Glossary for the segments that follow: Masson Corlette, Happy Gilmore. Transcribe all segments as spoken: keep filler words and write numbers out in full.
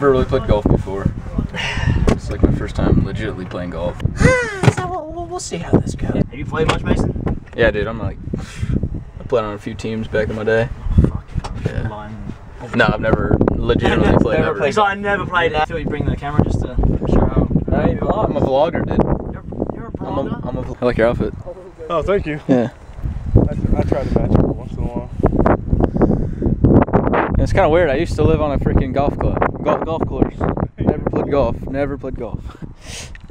never really played golf before. It's like my first time legitimately playing golf. So we'll, we'll see how this goes. Have you played much, Mason? Yeah, dude. I'm like, I played on a few teams back in my day. Fuck, yeah. Lying. No, I've never legitimately I've played. Never played. So I never played it. I thought you'd bring the camera just to show how. I even I'm a vlogger, dude. You're, you're a vlogger? I'm a, I'm a, I like your outfit. Oh, thank you. Yeah. I, I try to match it once in a while. It's kind of weird. I used to live on a freaking golf club, golf golf course. Never played golf. Never played golf.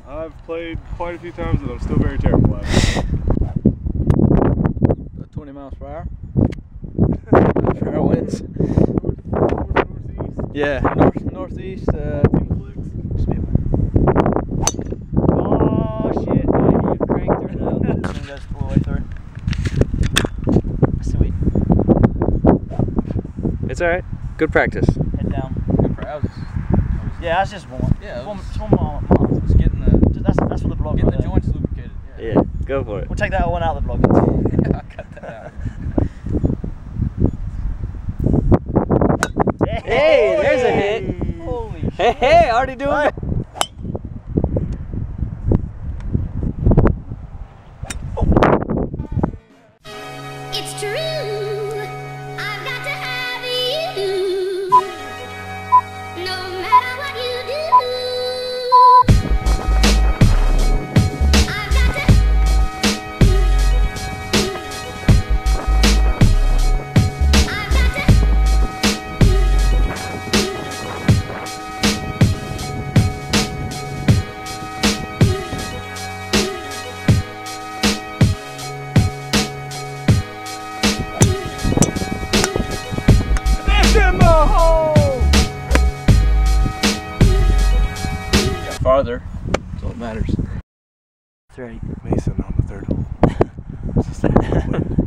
I've played quite a few times, and I'm still very terrible at it. twenty miles per hour. Not sure how it wins. North, north, northeast. Yeah, north northeast. Uh, oh shit! You cranked her now. This one goes all the way through. It's alright. Good practice. Head down. Good practice. Yeah, that's just one. Yeah, one, just one mile. Just getting the. Just, that's that's for the block. Getting right the there. Joints lubricated. Yeah. Yeah. Go for it. We'll take that one out of the block. Yeah, I'll cut that out. Hey, hey, there's a hit. Holy shit. Hey, hey, already doing it. Farther, that's all that matters. That's right. Mason on the third hole.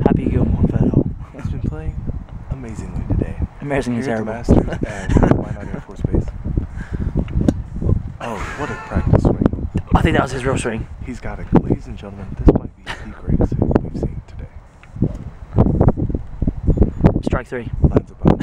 Happy Gilmore for that hole. He's been playing amazingly today. Amazingly terrible. Masters and why not go for space? Oh, what a practice swing. I think that was his real swing. He's got it. Ladies and gentlemen, this might be the greatest swing we've seen today. Strike three. Lines above.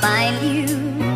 Find you.